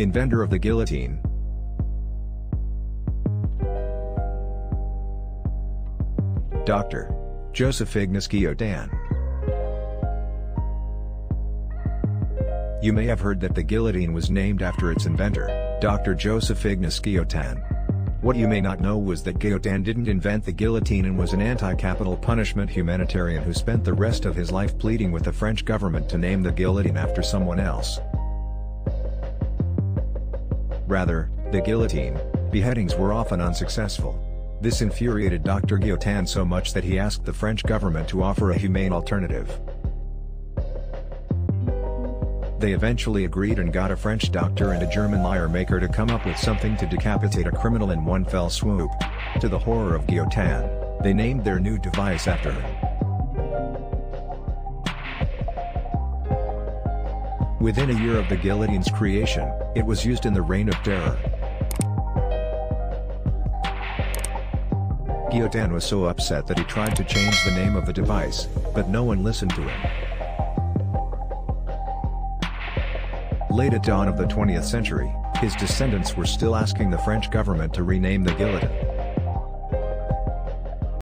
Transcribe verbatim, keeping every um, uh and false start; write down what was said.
inventor of the guillotine. Doctor Joseph Ignace Guillotin. You may have heard that the guillotine was named after its inventor, Doctor Joseph Ignace Guillotin. What you may not know was that Guillotin didn't invent the guillotine and was an anti-capital punishment humanitarian who spent the rest of his life pleading with the French government to name the guillotine after someone else. Rather, the guillotine, beheadings were often unsuccessful. This infuriated Doctor Guillotin so much that he asked the French government to offer a humane alternative. They eventually agreed and got a French doctor and a German lyre maker to come up with something to decapitate a criminal in one fell swoop. To the horror of Guillotin, they named their new device after her. Within a year of the guillotine's creation, it was used in the Reign of Terror. Guillotin was so upset that he tried to change the name of the device, but no one listened to him. Late at dawn of the twentieth century, his descendants were still asking the French government to rename the guillotine.